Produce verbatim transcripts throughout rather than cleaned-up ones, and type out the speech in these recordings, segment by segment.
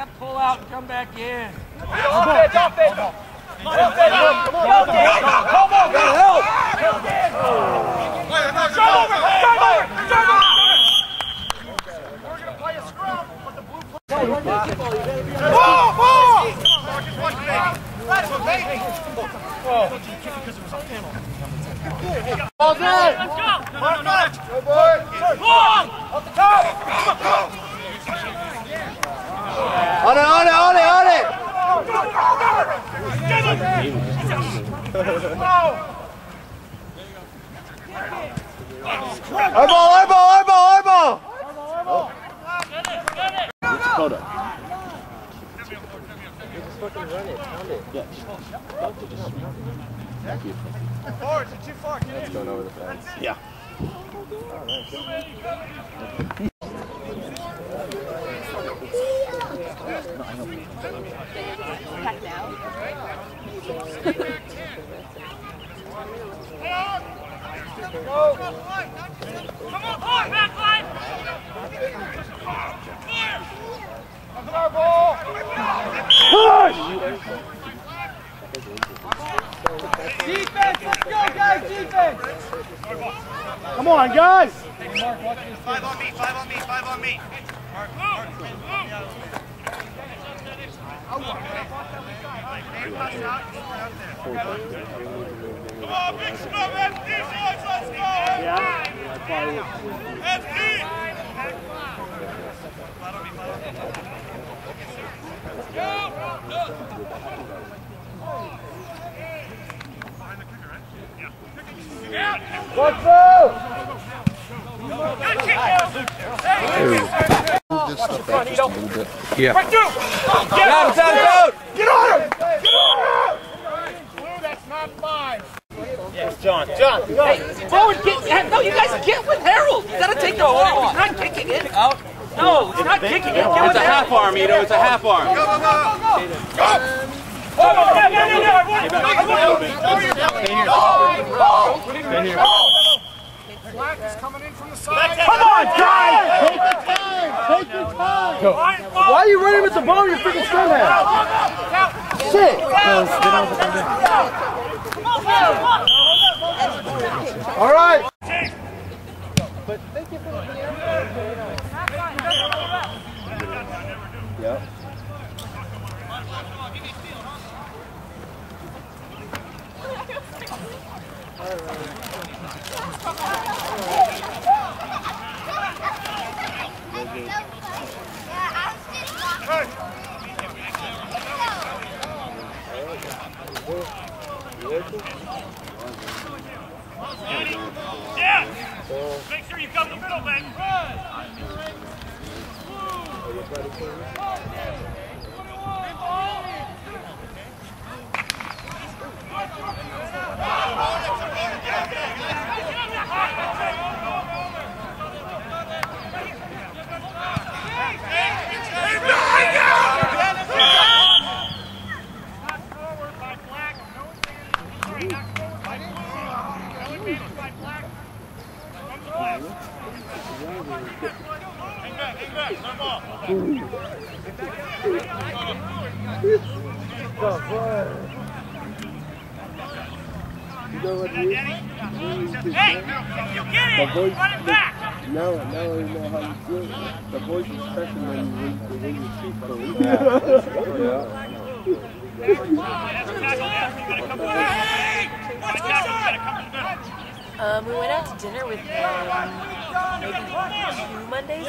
out, pull out, and come back in. Offense, offense. Come on, come on, come on, help. Drive over, drive over, drive over. We're going to play a scrum, but the blue play. Ball, ball. Marcus, watch the baby. That's a baby. Because it was a penalty. Ball's in. Let's go. No, no, no. Go, boy. Ball. Up the top. Go. On it, on it, on it, on it! Eyeball, eyeball, eyeball, eyeball! Oh. It's Dakota. Just fucking run it, pound it. Yeah, just love to just... Thank you. Forward, it's too far, kid. It's going over the fence. Yeah. All right. Come on, guys! Five on me, five on me, five on me. Mark, Mark, come on, big scrum, F D, boys, let's go! F D! F D! Let's go! Yeah. Right through! Oh, get out, out, out! Get on him! Get on him! Blue, that's not mine. Yes, John. John. Hey, forward, get, no, you guys get with Harold. You gotta take the ball. He's not kicking it. Out. No, he's not kicking it. Get with it's a half arm, Ito. It's a half arm. Go, go, go, go! Go! Go! Go! Go! Go! Go! Go! Go! Go! Go! Black is coming in from the side. Come on, guys! Take your time! Take your time! Go. Why are you running with the ball in your freaking scrum hat? Shit! All right! But thank you for the video. Yeah. All right. Yeah. Make sure you come to the middle, man. Um, we went out to dinner with um, maybe two Mondays.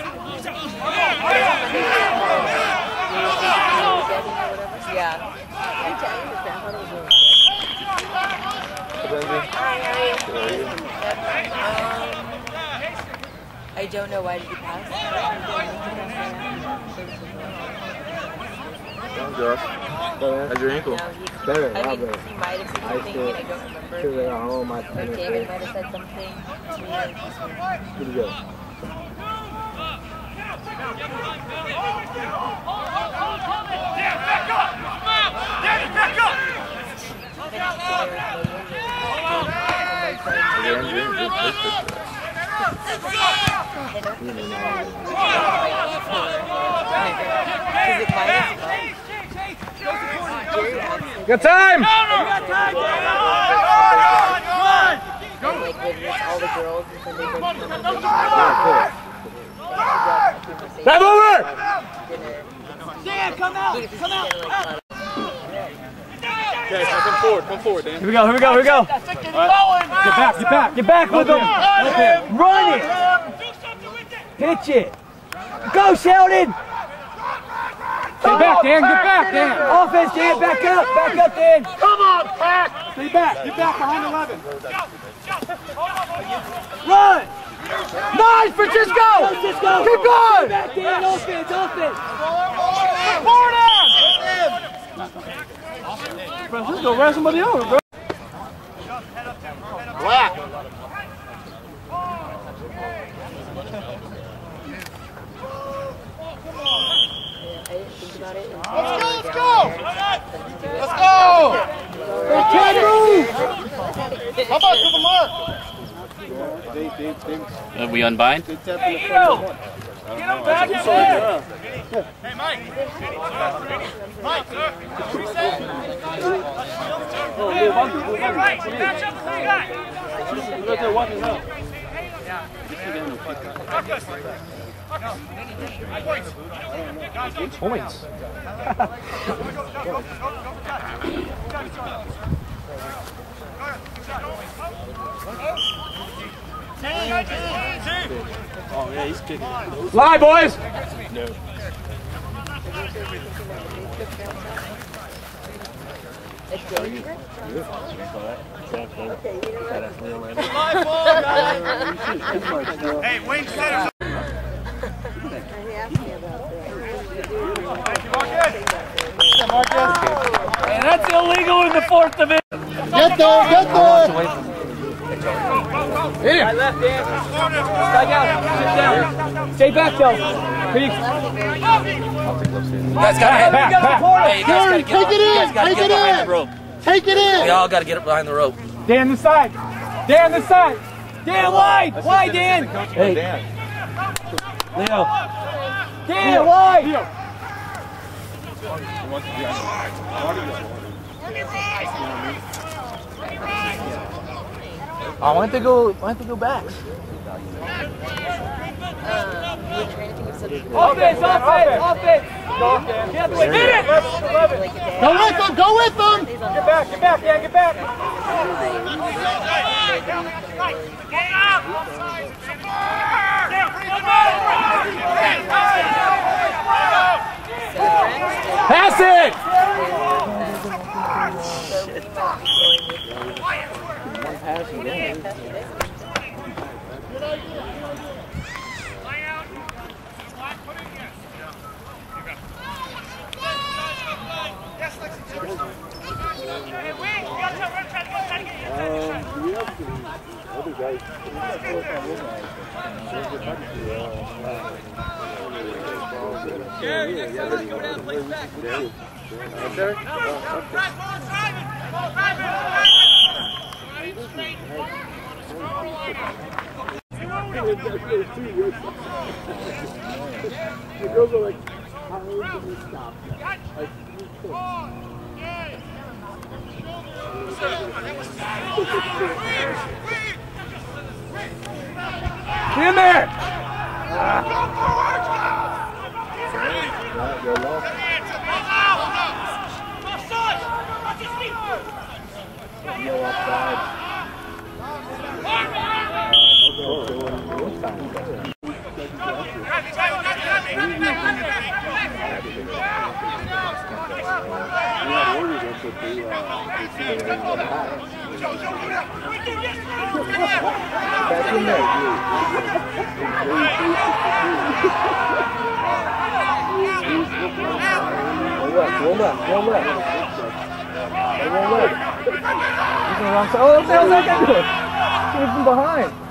Yeah. I tell you, that one was really good. Hi. Um, I don't know why did you pass. How's your ankle? Better, I mean, he might have said something, and I don't remember. Like, oh, my but David might have said something to me like this one. Good to go. Dan, back up! Danny, back up! Hold on! Good time! Dive over! Dan, come out! Come out! Okay, so come forward, come forward, Dan. Here we go, here we go, here we go. Right. Get back, get back, get back with them. Him. Run it. Do something with it. Pitch it. Go, Sheldon. Get back, Dan, get back, Dan. Offense, Dan, back up, back up, Dan. Come on, Pack. Stay back, get back behind eleven. Run. Nice, Francisco. Francisco. Keep going. Stay back, Dan, offense, offense. Forward up. Bro, let's go grab somebody over, bro. Black. Let's go, let's go. Let's go. They can't move. How about to the mark? Did we unbind? Hey, yo. Get him back in there. Hey, Mike. Mike, sir. Reset. Yeah, right. Match up with who you got. You're right there walking up. Marcus. Marcus. Eight points. Oh, yeah, he's kicking. Lie, boys! No. Hey, Wayne Sanders. And that's illegal in the fourth division. Get there, get there! Hit him! Left, Dan. Strike out. Sit down. Stay back, though. Peace. You guys got to head back. Hey, Gary, take it in. Take it in. Take it in. We all got to get up behind the rope. Dan, this side. Dan, this side. Dan, wide. Wide, Dan. Hey. Leo. Dan, wide. Leo. I want to go. I want to go back. Offense, offense, offense. Get it. Go with them. Go with them. Get back. Get back. Yeah, get back. Pass it. Oh, what the hell's that guy doing? Shoot from behind.